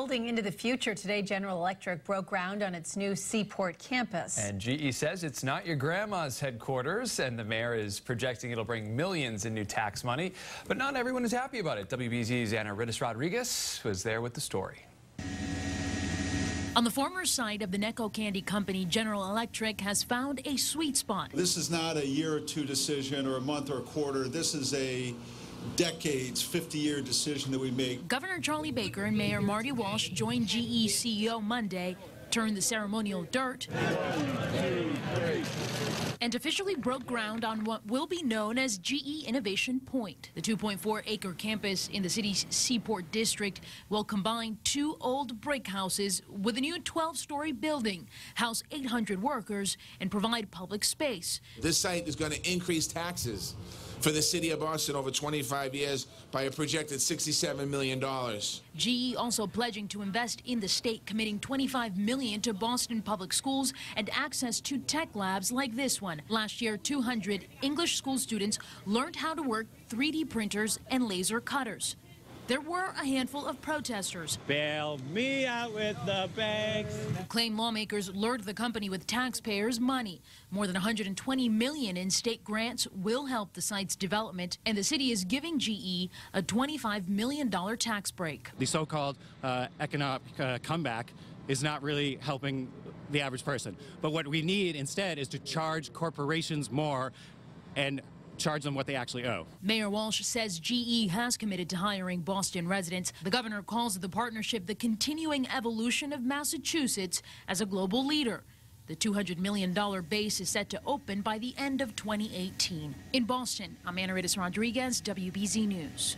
building into the future. Today, General Electric broke ground on its new Seaport campus. And GE says it's not your grandma's headquarters, and the mayor is projecting it'll bring millions in new tax money. But not everyone is happy about it. WBZ's Anaridis Rodriguez was there with the story. On the former site of the Necco Candy Company, General Electric has found a sweet spot. This is not a year or two decision or a month or a quarter. This is a decades, 50-year decision that we make. Governor Charlie Baker and Mayor Marty Walsh joined GE CEO Monday, turned the ceremonial dirt, and officially broke ground on what will be known as GE Innovation Point. The 2.4-acre campus in the city's Seaport district will combine two old brick houses with a new 12-story building, house 800 workers, and provide public space. This site is going to increase taxes for the city of Boston over 25 years by a projected $67 million. GE also pledging to invest in the state, committing $25 million to Boston public schools and access to tech labs like this one. Last year, 200 English school students learned how to work 3D printers and laser cutters. There were a handful of protesters. Bail me out with the banks. Claim lawmakers lured the company with taxpayers' money. More than $120 million in state grants will help the site's development, and the city is giving GE a $25 million tax break. The so-called economic comeback is not really helping the average person. But what we need instead is to charge corporations more and charge them what they actually owe. Mayor Walsh says GE has committed to hiring Boston residents. The governor calls the partnership the continuing evolution of Massachusetts as a global leader. The $200 million base is set to open by the end of 2018. In Boston, I'm Anaridis Rodriguez, WBZ News.